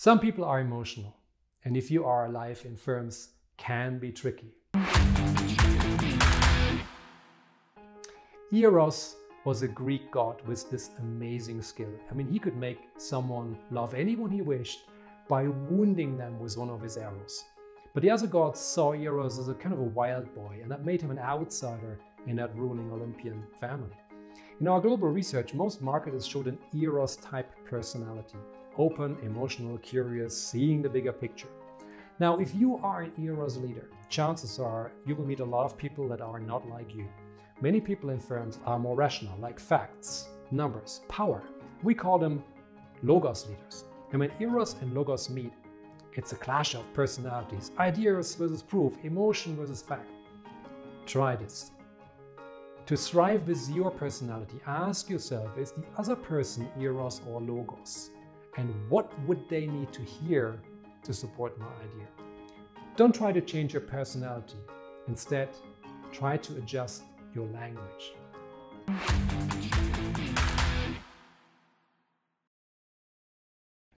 Some people are emotional, and if you are, life in firms can be tricky. Eros was a Greek god with this amazing skill. I mean, he could make someone love anyone he wished by wounding them with one of his arrows. But the other gods saw Eros as a kind of a wild boy, and that made him an outsider in that ruling Olympian family. In our global research, most marketers showed an Eros-type personality: open, emotional, curious, seeing the bigger picture. Now, if you are an Eros leader, chances are you will meet a lot of people that are not like you. Many people in firms are more rational, like facts, numbers, power. We call them Logos leaders. And when Eros and Logos meet, it's a clash of personalities: ideas versus proof, emotion versus fact. Try this. To thrive with your personality, ask yourself, is the other person Eros or Logos? And what would they need to hear to support my idea? Don't try to change your personality. Instead, try to adjust your language.